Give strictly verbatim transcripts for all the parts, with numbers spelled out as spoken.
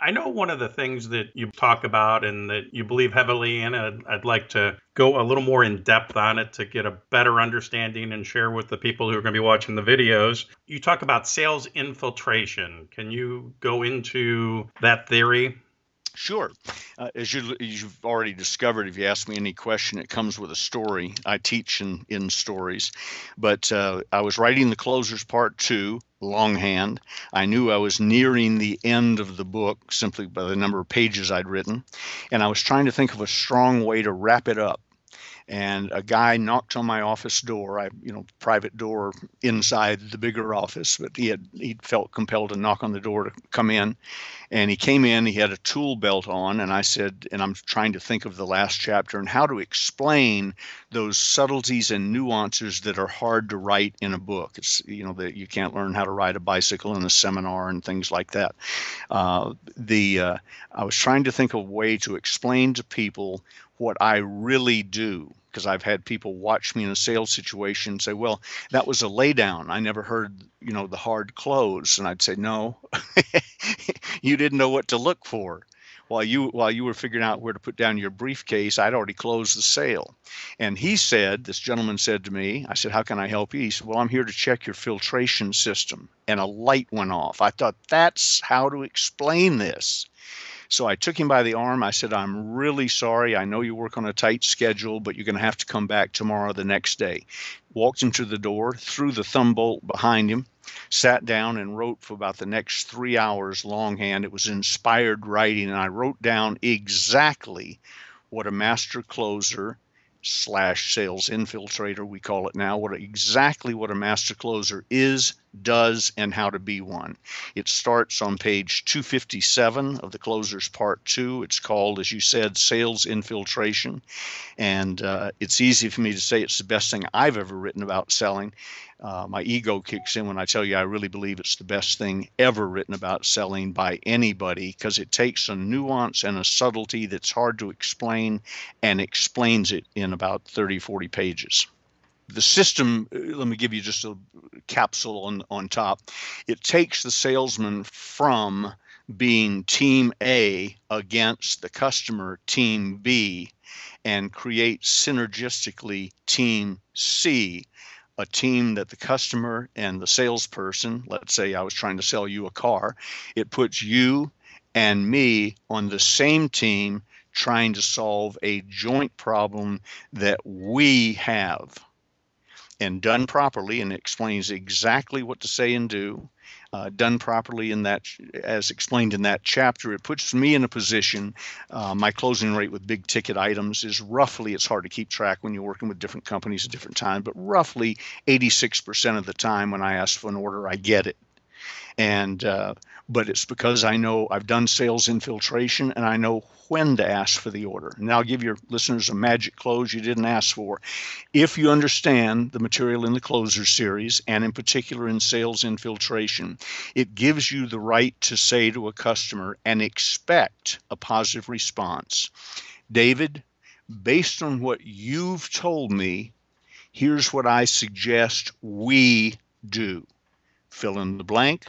I know one of the things that you talk about and that you believe heavily in, and I'd like to go a little more in depth on it to get a better understanding and share with the people who are going to be watching the videos. You talk about sales infiltration. Can you go into that theory? Sure. Uh, as you, you've already discovered, if you ask me any question, it comes with a story. I teach in, in stories. But uh, I was writing The Closers Part two, longhand. I knew I was nearing the end of the book simply by the number of pages I'd written. And I was trying to think of a strong way to wrap it up. And a guy knocked on my office door, I, you know, private door inside the bigger office, but he had he felt compelled to knock on the door to come in. And he came in, he had a tool belt on, and I said, and I'm trying to think of the last chapter and how to explain those subtleties and nuances that are hard to write in a book. It's, you know, that you can't learn how to ride a bicycle in a seminar and things like that. Uh, the uh, I was trying to think of a way to explain to people what I really do, because I've had people watch me in a sales situation and say, well, that was a lay down. I never heard, you know, the hard close. And I'd say, no, you didn't know what to look for. While you while you were figuring out where to put down your briefcase, I'd already closed the sale. And he said, this gentleman said to me, I said, how can I help you? He said, well, I'm here to check your filtration system. And a light went off. I thought, that's how to explain this. So I took him by the arm. I said, I'm really sorry. I know you work on a tight schedule, but you're going to have to come back tomorrow, the next day. Walked him to the door, threw the thumb bolt behind him, sat down and wrote for about the next three hours longhand. It was inspired writing, and I wrote down exactly what a master closer slash sales infiltrator, we call it now, what exactly what a master closer is, does, and how to be one. It starts on page two fifty-seven of The Closers Part two. It's called, as you said, Sales Infiltration. And uh, it's easy for me to say it's the best thing I've ever written about selling. Uh, my ego kicks in when I tell you I really believe it's the best thing ever written about selling by anybody, because it takes a nuance and a subtlety that's hard to explain and explains it in about thirty, forty pages. The system, let me give you just a capsule on, on top. It takes the salesman from being team A against the customer, team B, and creates synergistically team C, a team that the customer and the salesperson, let's say I was trying to sell you a car, it puts you and me on the same team trying to solve a joint problem that we have. And done properly, and it explains exactly what to say and do, uh, done properly in that, as explained in that chapter, it puts me in a position, uh, my closing rate with big ticket items is roughly, it's hard to keep track when you're working with different companies at different times, but roughly eighty-six percent of the time when I ask for an order, I get it. And, uh, but it's because I know I've done sales infiltration and I know when to ask for the order. And I'll give your listeners a magic close you didn't ask for. If you understand the material in the Closer series, and in particular in sales infiltration, it gives you the right to say to a customer and expect a positive response. David, based on what you've told me, here's what I suggest we do. Fill in the blank,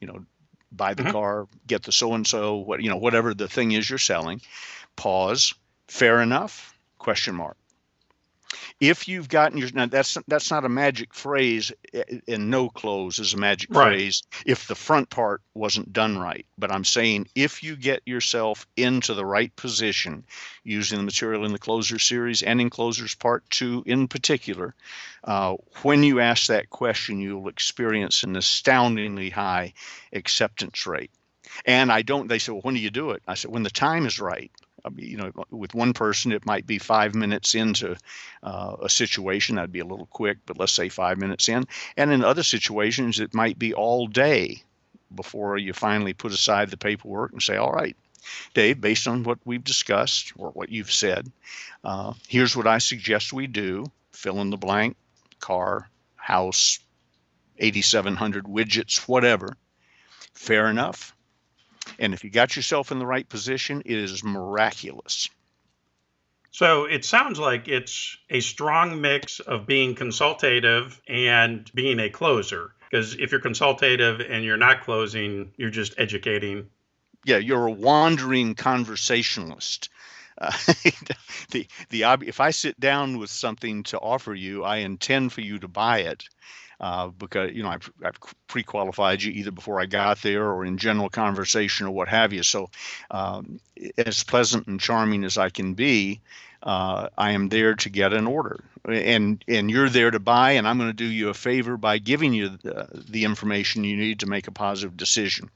you know, buy the mm-hmm. car, get the so-and-so, what, you know, whatever the thing is you're selling. Pause. Fair enough? Question mark. If you've gotten your, now that's, that's not a magic phrase, and no close is a magic right. phrase if the front part wasn't done right. But I'm saying if you get yourself into the right position using the material in the Closer series and in Closers Part two in particular, uh, when you ask that question, you'll experience an astoundingly high acceptance rate. And I don't, they say, well, when do you do it? I said, when the time is right. You know, with one person, it might be five minutes into uh, a situation. That'd be a little quick, but let's say five minutes in. And in other situations, it might be all day before you finally put aside the paperwork and say, all right, Dave, based on what we've discussed or what you've said, uh, here's what I suggest we do. Fill in the blank, car, house, eighty-seven hundred widgets, whatever. Fair enough. And if you got yourself in the right position, it is miraculous. So it sounds like it's a strong mix of being consultative and being a closer. Because if you're consultative and you're not closing, you're just educating. yeah, you're a wandering conversationalist. Uh, the the if I sit down with something to offer you, I intend for you to buy it, uh, because you know I've, I've pre-qualified you either before I got there or in general conversation or what have you. So, um, as pleasant and charming as I can be, uh, I am there to get an order, and and you're there to buy, and I'm going to do you a favor by giving you the, the information you need to make a positive decision.